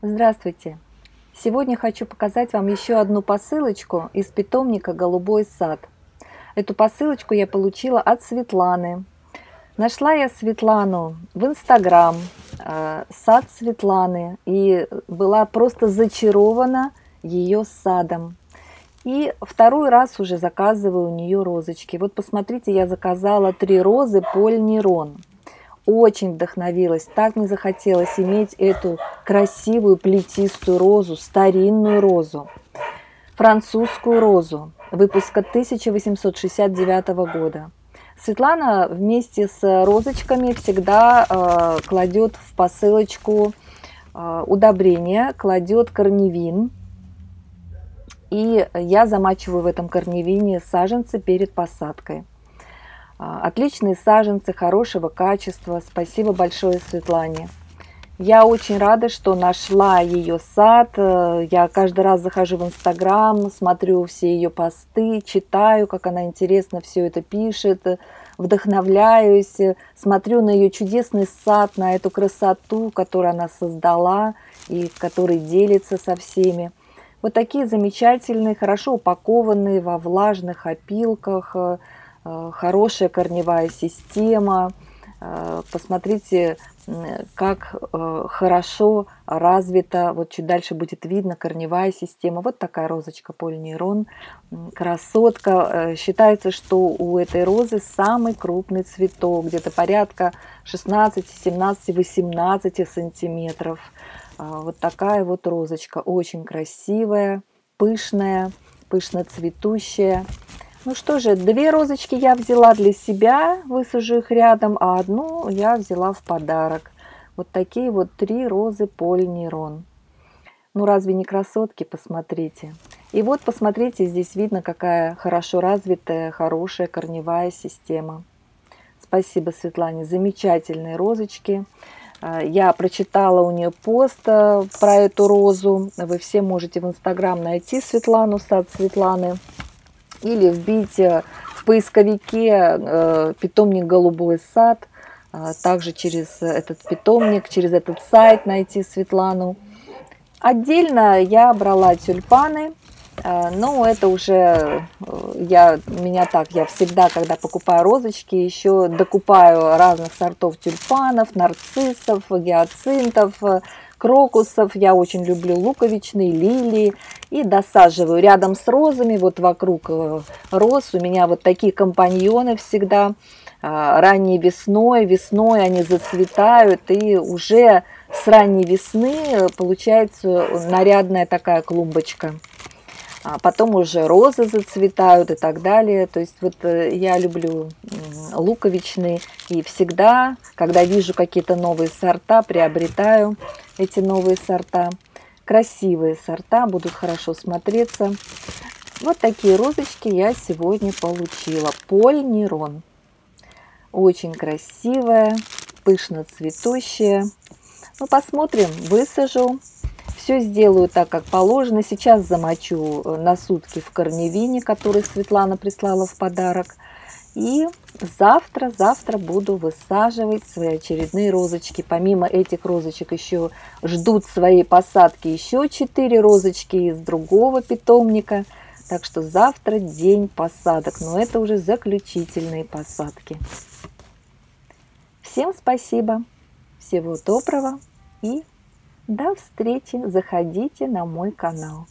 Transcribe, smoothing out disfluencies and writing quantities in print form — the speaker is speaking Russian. Здравствуйте! Сегодня хочу показать вам еще одну посылочку из питомника «Голубой сад». Эту посылочку я получила от Светланы. Нашла я Светлану в Инстаграм, сад Светланы, и была просто зачарована ее садом. И второй раз уже заказываю у нее розочки. Вот посмотрите, я заказала 3 розы Поль Нерон. Очень вдохновилась, так мне захотелось иметь эту красивую плетистую розу, старинную розу, французскую розу, выпуска 1869 года. Светлана вместе с розочками всегда кладет в посылочку удобрения, кладет корневин. И я замачиваю в этом корневине саженцы перед посадкой. Отличные саженцы, хорошего качества. Спасибо большое Светлане. Я очень рада, что нашла ее сад. Я каждый раз захожу в Инстаграм, смотрю все ее посты, читаю, как она интересно все это пишет, вдохновляюсь, смотрю на ее чудесный сад, на эту красоту, которую она создала и которой делится со всеми. Вот такие замечательные, хорошо упакованные во влажных опилках, хорошая корневая система. Посмотрите, как хорошо развита, вот чуть дальше будет видно, корневая система. Вот такая розочка Поль Нерон, красотка. Считается, что у этой розы самый крупный цветок, где-то порядка 16, 17, 18 сантиметров. Вот такая вот розочка, очень красивая, пышная, пышно цветущая. Ну что же, 2 розочки я взяла для себя, высажу их рядом, а одну я взяла в подарок. Вот такие вот 3 розы Поль Нерон. Ну разве не красотки, посмотрите. И вот посмотрите, здесь видно, какая хорошо развитая, хорошая корневая система. Спасибо Светлане, замечательные розочки. Я прочитала у нее пост про эту розу. Вы все можете в Инстаграм найти Светлану, сад Светланы. Или вбить в поисковике питомник «Голубой сад». Также через этот питомник, через этот сайт найти Светлану. Отдельно я брала тюльпаны. Но это уже, я всегда, когда покупаю розочки, еще докупаю разных сортов тюльпанов, нарциссов, гиацинтов, крокусов. Я очень люблю луковичные, лилии. И досаживаю рядом с розами, вот вокруг роз. У меня вот такие компаньоны всегда. Ранней весной, они зацветают, и уже с ранней весны получается нарядная такая клумбочка. А потом уже розы зацветают и так далее. То есть вот я люблю луковичные, и всегда, когда вижу какие-то новые сорта, приобретаю эти новые сорта. Красивые сорта, будут хорошо смотреться. Вот такие розочки я сегодня получила. Поль Нерон. Очень красивая, пышно цветущая. Ну, посмотрим, высажу. Все сделаю так, как положено. Сейчас замочу на сутки в корневине, который Светлана прислала в подарок. И завтра буду высаживать свои очередные розочки. Помимо этих розочек еще ждут своей посадки еще 4 розочки из другого питомника. Так что завтра день посадок. Но это уже заключительные посадки. Всем спасибо. Всего доброго и до встречи. Заходите на мой канал.